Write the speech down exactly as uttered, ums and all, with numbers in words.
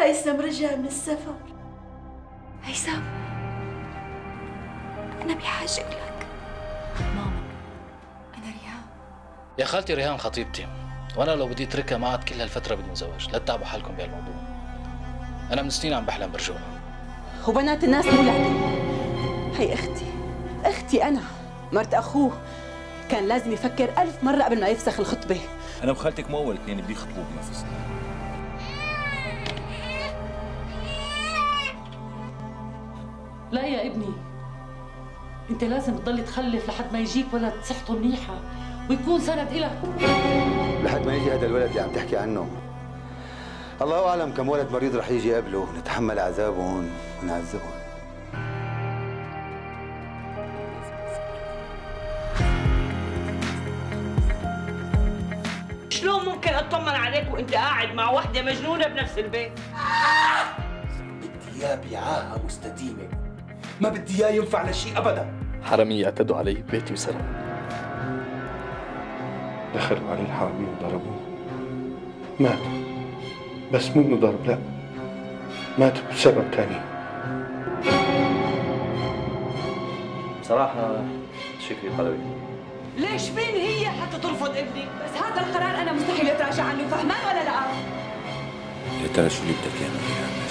هيثم رجع من السفر. هيثم أنا بحاجة لك. ماما أنا ريهام. يا خالتي ريهام خطيبتي، وأنا لو بدي أتركها معك كل هالفترة بدون زواج، لا تتعبوا حالكم بهالموضوع. أنا من سنين عم بحلم برجوعها. وبنات الناس مو لعبة. هي أختي، أختي أنا، مرت أخوه، كان لازم يفكر ألف مرة قبل ما يفسخ الخطبة. أنا وخالتك مو أول اثنين بيخطبوا بنفسنا. لا يا ابني، انت لازم تضل تخلف لحد ما يجيك ولد صحته منيحه ويكون سند إلك. لحد ما يجي هذا الولد اللي عم تحكي عنه، الله اعلم كم ولد مريض رح يجي قبله، نتحمل عذابهم ونعذبهم. شلون ممكن اطمن عليك وانت قاعد مع وحده مجنونه بنفس البيت؟ بدي اياه بيعاها مستديمه، ما بدي اياه ينفع لشيء ابدا. حرامي يعتدوا علي ببيتي وسرقوا. دخلوا عليه الحرامي وضربوه، مات. بس مو انه ضرب، لا، مات بسبب ثاني. بصراحه شكري الحلوي. ليش مين هي حتى ترفض ابني؟ بس هذا القرار انا مستحيل اتراجع عنه، فهمان ولا لا؟ يا ترى شو اللي بدك اياه؟